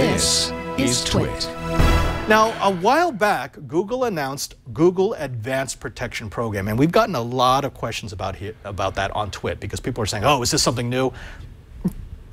This is TWiT. Now, a while back, Google announced Google Advanced Protection Program, and we've gotten a lot of questions about that on TWiT because people are saying, oh, is this something new?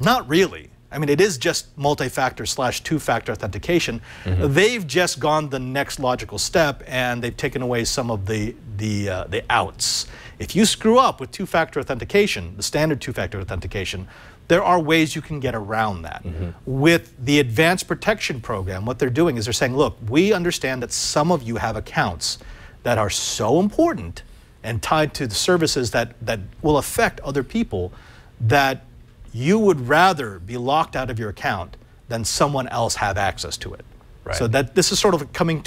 Not really. I mean, it is just multi-factor / two-factor authentication. Mm-hmm. They've just gone the next logical step, and they've taken away some of the outs. If you screw up with two-factor authentication, the standard two-factor authentication, there are ways you can get around that. Mm-hmm. With the Advanced Protection Program, what they're doing is they're saying, look, we understand that some of you have accounts that are so important and tied to the services that will affect other people that you would rather be locked out of your account than someone else have access to it. Right. So that this is sort of coming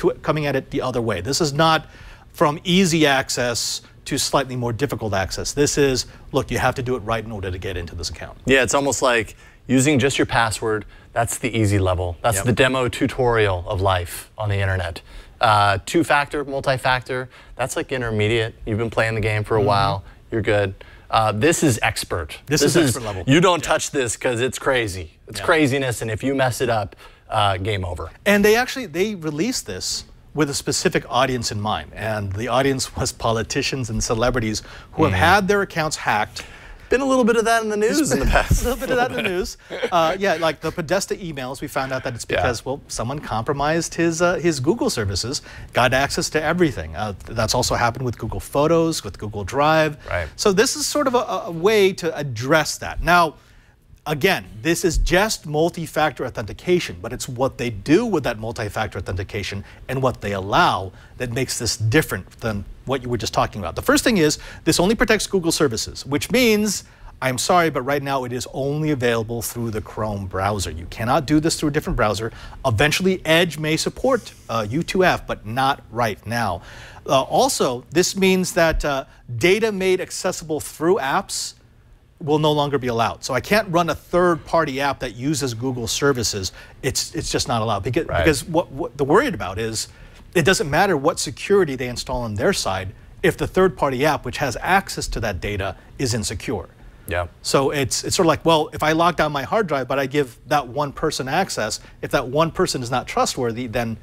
at it the other way. This is not from easy access to slightly more difficult access. This is, look, you have to do it right in order to get into this account. Yeah, it's almost like using just your password, that's the easy level. That's the demo tutorial of life on the internet. Two-factor, multi-factor, that's like intermediate. You've been playing the game for a while, you're good. This is expert. This is expert level. You don't touch this because it's crazy. It's craziness, and if you mess it up, game over. And they released this with a specific audience in mind, and the audience was politicians and celebrities who have had their accounts hacked. Been a little bit of that in the news in the past. A little bit of that in the news. Yeah, like the Podesta emails, we found out that it's because, well, someone compromised his Google services, got access to everything. That's also happened with Google Photos, with Google Drive. Right. So this is sort of a way to address that. Now, again, this is just multi-factor authentication, but it's what they do with that multi-factor authentication and what they allow that makes this different than what you were just talking about. The first thing is, this only protects Google services, which means, I'm sorry, but right now it is only available through the Chrome browser. You cannot do this through a different browser. Eventually, Edge may support U2F, but not right now. Also, this means that data made accessible through apps will no longer be allowed. So I can't run a third-party app that uses Google services. It's just not allowed. Because, because what they're worried about is it doesn't matter what security they install on their side if the third-party app, which has access to that data, is insecure. Yeah. So it's sort of like, well, if I lock down my hard drive, but I give that one person access, if that one person is not trustworthy, then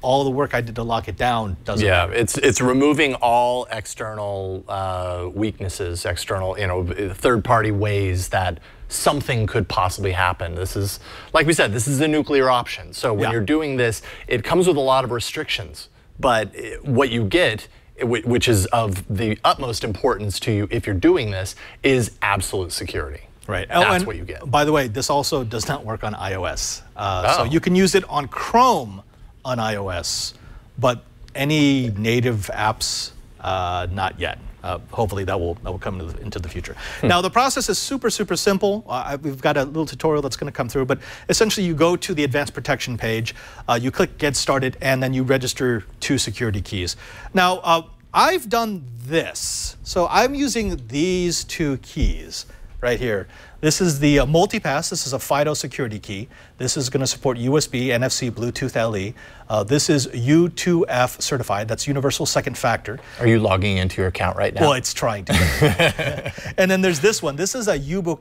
all the work I did to lock it down doesn't matter. It's removing all external weaknesses, external, you know, third-party ways that something could possibly happen. This is, like we said, this is the nuclear option. So when you're doing this, it comes with a lot of restrictions, but what you get, which is of the utmost importance to you if you're doing this, is absolute security. Right. That's what you get. By the way, this also does not work on iOS. So you can use it on Chrome on iOS, but any native apps, not yet. Hopefully that will come into the future. Now the process is super, super simple. We've got a little tutorial that's gonna come through, but essentially you go to the Advanced Protection page, you click Get Started, and then you register 2 security keys. Now, I've done this. So I'm using these 2 keys right here. This is the MultiPass. This is a FIDO security key. This is going to support USB, NFC, Bluetooth LE. This is U2F certified. That's Universal Second Factor. Are you logging into your account right now? Well, it's trying to. And then there's this one. This is a Yubico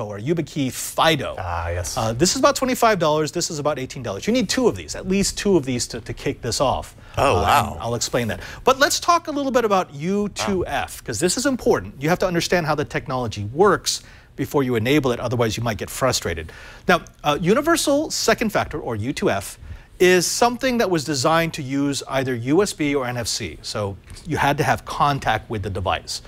or Yubikey FIDO. Ah, yes. This is about $25. This is about $18. You need 2 of these, at least 2 of these to kick this off. Oh, wow. I'll explain that. But let's talk a little bit about U2F, because this is important. You have to understand how the technology works before you enable it, otherwise you might get frustrated. Now, Universal Second Factor, or U2F, is something that was designed to use either USB or NFC, so you had to have contact with the device.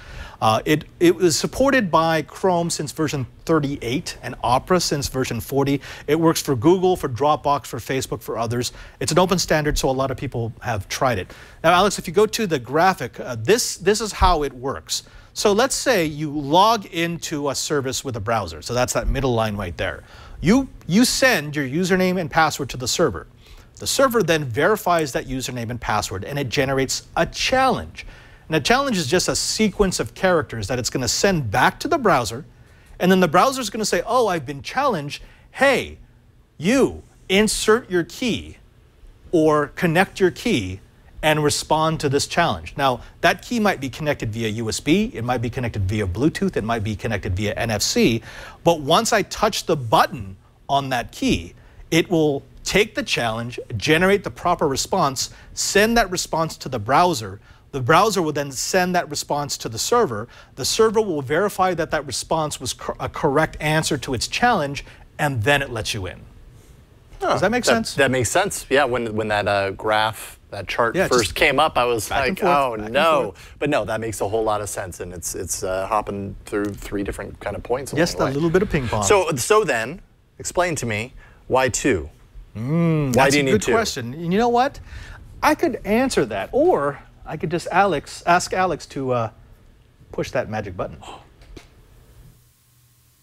It was supported by Chrome since version 38 and Opera since version 40. It works for Google, for Dropbox, for Facebook, for others. It's an open standard, so a lot of people have tried it. Now, Alex, if you go to the graphic, this is how it works. So let's say you log into a service with a browser. So that's that middle line right there. You send your username and password to the server. The server then verifies that username and password, and it generates a challenge. And a challenge is just a sequence of characters that it's going to send back to the browser. And then the browser is going to say, oh, I've been challenged. Hey, you insert your key or connect your key and respond to this challenge. Now, that key might be connected via USB, it might be connected via Bluetooth, it might be connected via NFC, but once I touch the button on that key, It will take the challenge, generate the proper response, send that response to the browser. The browser will then send that response to the server. The server will verify that that response was a correct answer to its challenge, and then it lets you in. Huh. Does that make sense? That makes sense. Yeah, when that graph, that chart first came up, I was like, oh no. But no, that makes a whole lot of sense, and it's hopping through three different kind of points along the way. Yes, that little bit of ping pong. So then, explain to me, why two? Why do you need two? That's a good question. You know what? I could answer that, or I could just ask Alex to push that magic button.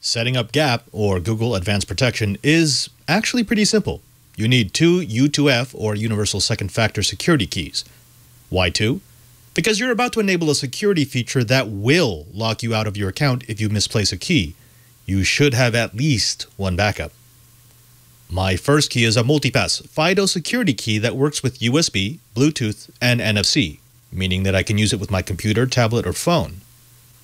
Setting up GAP, or Google Advanced Protection, is actually pretty simple. You need two U2F, or Universal Second Factor security keys. Why two? Because you're about to enable a security feature that will lock you out of your account if you misplace a key. You should have at least one backup. My first key is a MultiPass FIDO security key that works with USB, Bluetooth, and NFC, meaning that I can use it with my computer, tablet, or phone.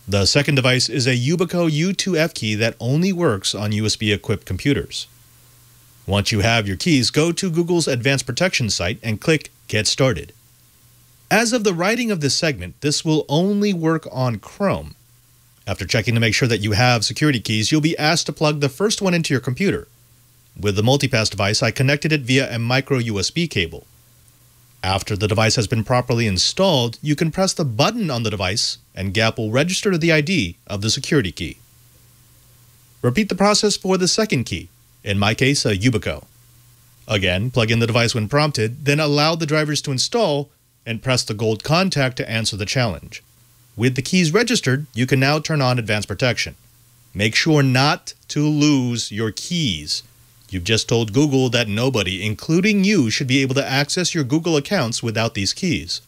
The second device is a Yubico U2F key that only works on USB-equipped computers. Once you have your keys, go to Google's Advanced Protection site and click Get Started. As of the writing of this segment, this will only work on Chrome. After checking to make sure that you have security keys, you'll be asked to plug the first one into your computer. With the MultiPass device, I connected it via a micro USB cable. After the device has been properly installed, you can press the button on the device and GAP will register the ID of the security key. Repeat the process for the second key, in my case a Yubico. Again, plug in the device when prompted, then allow the drivers to install and press the gold contact to answer the challenge. With the keys registered, you can now turn on Advanced Protection. Make sure not to lose your keys. You've just told Google that nobody, including you, should be able to access your Google accounts without these keys.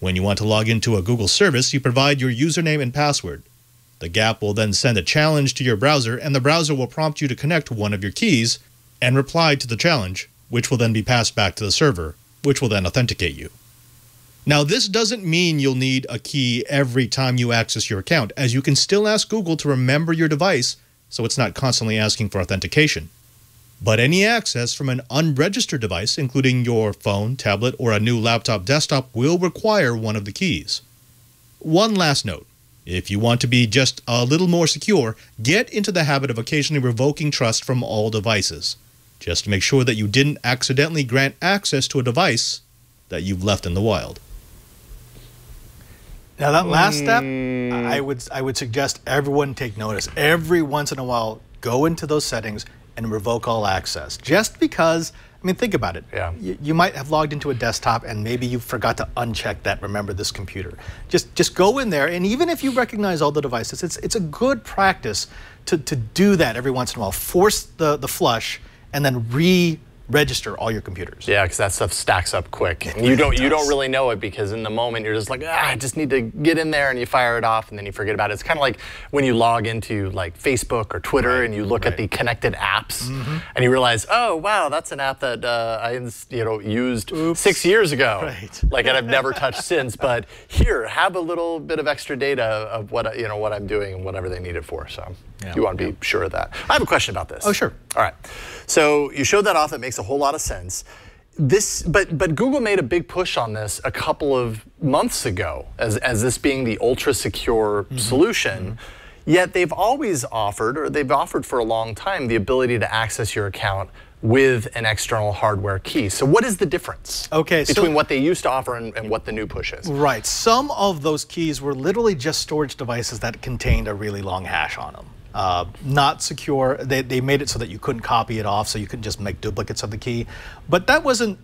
When you want to log into a Google service, you provide your username and password. The GAP will then send a challenge to your browser, and the browser will prompt you to connect one of your keys and reply to the challenge, which will then be passed back to the server, which will then authenticate you. Now, this doesn't mean you'll need a key every time you access your account, as you can still ask Google to remember your device so it's not constantly asking for authentication. But any access from an unregistered device, including your phone, tablet, or a new laptop desktop, will require one of the keys. One last note. If you want to be just a little more secure, get into the habit of occasionally revoking trust from all devices, just to make sure that you didn't accidentally grant access to a device that you've left in the wild. Now that last step, I would suggest everyone take notice. Every once in a while, go into those settings and revoke all access. Just because, I mean, think about it. Yeah. You might have logged into a desktop and maybe you forgot to uncheck that remember this computer. Just go in there, and even if you recognize all the devices, it's a good practice to do that every once in a while. Force the flush and then re-register all your computers. Yeah, because that stuff stacks up quick. And you don't really know it, because in the moment you're just like, ah, I just need to get in there, and you fire it off and then you forget about it. It's kind of like when you log into like Facebook or Twitter and you look at the connected apps and you realize, oh wow, that's an app that I used 6 years ago, like, and I've never touched since. But here, have a little bit of extra data of what what I'm doing and whatever they need it for. So you want to be sure of that. I have a question about this. Oh sure. All right. So you showed that off. It makes a whole lot of sense. This, but Google made a big push on this a couple of months ago as this being the ultra secure solution. Yet they've always offered, or they've offered for a long time, the ability to access your account with an external hardware key. So what is the difference between what they used to offer and what the new push is? Right. Some of those keys were literally just storage devices that contained a really long hash on them. Not secure. They made it so that you couldn't copy it off, so you couldn't just make duplicates of the key. But that wasn't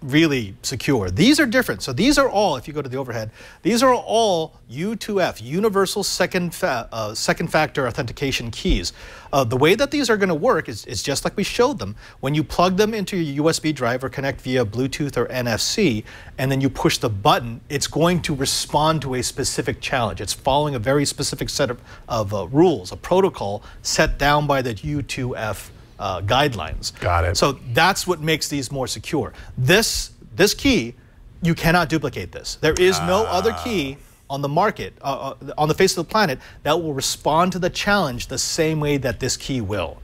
really secure. These are different. So these are all, if you go to the overhead, these are all U2F, Universal Second Factor Authentication keys. The way that these are going to work is just like we showed them. When you plug them into your USB drive or connect via Bluetooth or NFC, and then you push the button, it's going to respond to a specific challenge. It's following a very specific set of rules, a protocol set down by the U2F guidelines. Got it. So that's what makes these more secure. This key, you cannot duplicate this. There is no other key on the market, on the face of the planet, that will respond to the challenge the same way that this key will.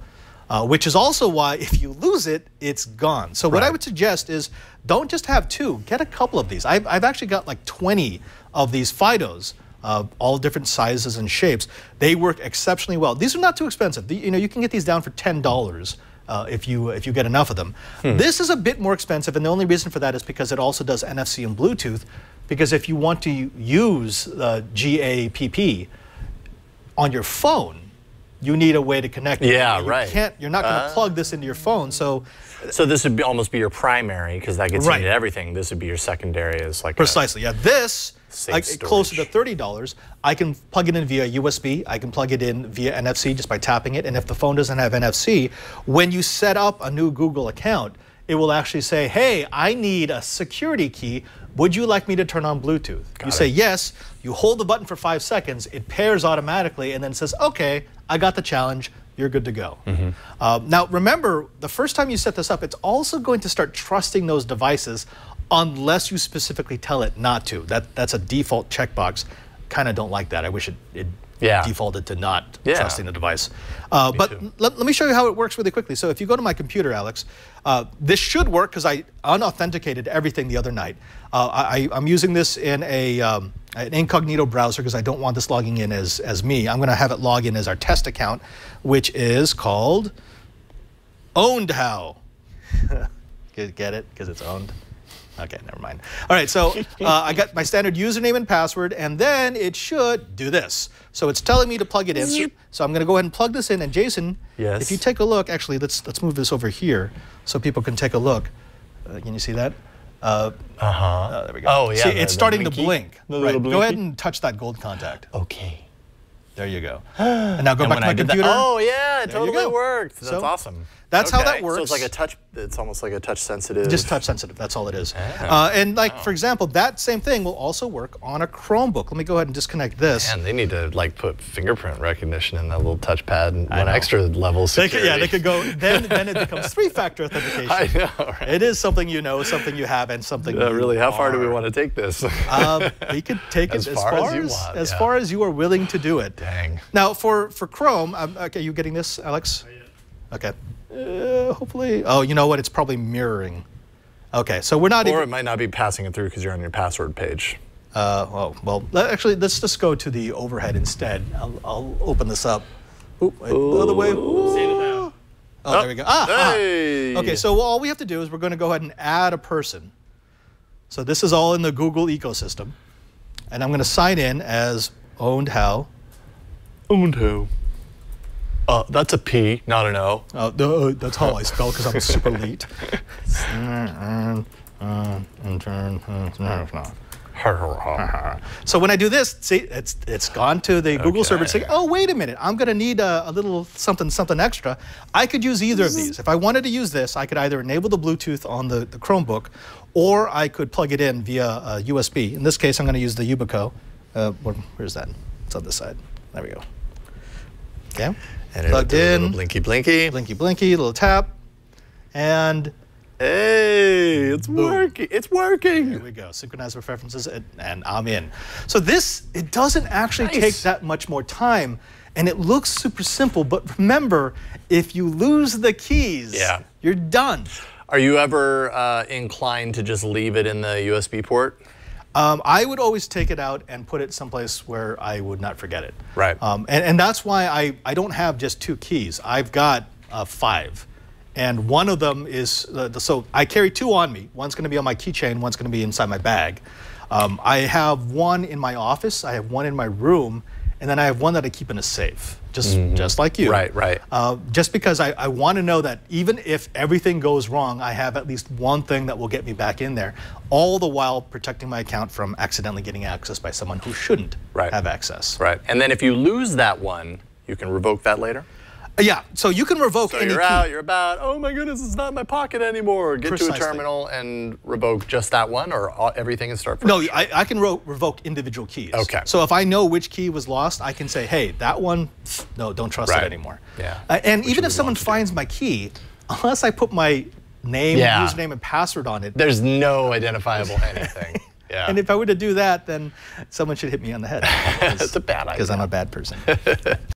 which is also why if you lose it, it's gone. So what I would suggest is don't just have two, get a couple of these. I've actually got like 20 of these FIDOs, all different sizes and shapes. They work exceptionally well. These are not too expensive. You know, you can get these down for $10 if you get enough of them. This is a bit more expensive, and the only reason for that is because it also does NFC and Bluetooth, because if you want to use GAPP on your phone, you need a way to connect it. Yeah, right. You're not going to plug this into your phone, so... So this would be, almost be your primary, because that gets into everything. This would be your secondary as like... Precisely, yeah. This, like, closer to $30, I can plug it in via USB. I can plug it in via NFC just by tapping it. And if the phone doesn't have NFC, when you set up a new Google account, it will actually say, hey, I need a security key. Would you like me to turn on Bluetooth? You say yes, you hold the button for 5 seconds, it pairs automatically, and then says, okay, I got the challenge, you're good to go. Now remember, the first time you set this up, it's also going to start trusting those devices unless you specifically tell it not to. That's a default checkbox. Kind of don't like that. I wish it defaulted to not trusting the device. But let me show you how it works really quickly. So if you go to my computer, Alex, this should work because I unauthenticated everything the other night. I'm using this in a, an incognito browser because I don't want this logging in as me. I'm going to have it log in as our test account, which is called OwnedHow. Get it? Because it's owned. Okay, never mind. All right, so I got my standard username and password, and then it should do this. So it's telling me to plug it in. So I'm going to go ahead and plug this in. And Jason, if you take a look, actually, let's move this over here so people can take a look. Can you see that? There we go. Oh, yeah. See, it's starting to blink. Go ahead and touch that gold contact. Okay. There you go. And now go back to my computer. Oh, yeah, it totally worked. That's awesome. That's how that works. So it's like a touch, it's almost like a touch sensitive. Just touch sensitive, that's all it is. And like, for example, that same thing will also work on a Chromebook. Let me go ahead and disconnect this. Man, they need to like put fingerprint recognition in that little touchpad and an extra level of security. They could go, then it becomes three-factor authentication. I know, right? It is something you know, something you have, and something you really, how far do we want to take this? We could take it as far as you are willing to do it. Dang. Now, for Chrome, okay, you getting this, Alex? Okay. Hopefully. Oh, you know what? It's probably mirroring. Okay, so we're not. Or it might not be passing it through because you're on your password page. Well, actually, let's just go to the overhead instead. I'll open this up. Oop, the other way. Oh, there we go. Hey. Okay, so all we have to do is we're going to go ahead and add a person. So this is all in the Google ecosystem, and I'm going to sign in as OwnedHow. OwnedHow. That's a P, not an O. That's how I spell because I'm super late. So when I do this, see, it's gone to the Google server saying, oh, wait a minute, I'm going to need a little something extra. I could use either of these. If I wanted to use this, I could either enable the Bluetooth on the Chromebook, or I could plug it in via USB. In this case, I'm going to use the Yubico. Where's that? It's on this side. There we go. Okay. And plugged in. Blinky, blinky. Blinky, blinky. Little tap. And. Hey, it's working. It's working. There we go. Synchronize with preferences, and I'm in. So this, it doesn't actually take that much more time, and it looks super simple. But remember, if you lose the keys, you're done. Are you ever inclined to just leave it in the USB port? I would always take it out and put it someplace where I would not forget it. Right. And that's why I don't have just two keys. I've got 5. And one of them is, so I carry 2 on me. One's going to be on my keychain. One's going to be inside my bag. I have one in my office. I have one in my room. And then I have one that I keep in a safe, just like you. Right, right. Just because I want to know that even if everything goes wrong, I have at least one thing that will get me back in there, all the while protecting my account from accidentally getting access by someone who shouldn't have access. Right. And then if you lose that one, you can revoke that later? Yeah, so you can revoke any key. So you're out, you're about, oh my goodness, it's not in my pocket anymore. Get to a terminal and revoke just that one, or everything and start fresh? No, I can revoke individual keys. Okay. So if I know which key was lost, I can say, hey, that one, no, don't trust it anymore. Yeah. And even if someone finds my key, unless I put my name, username, and password on it. There's no identifiable anything. Yeah. And if I were to do that, then someone should hit me on the head. That's a bad idea. Because I'm a bad person.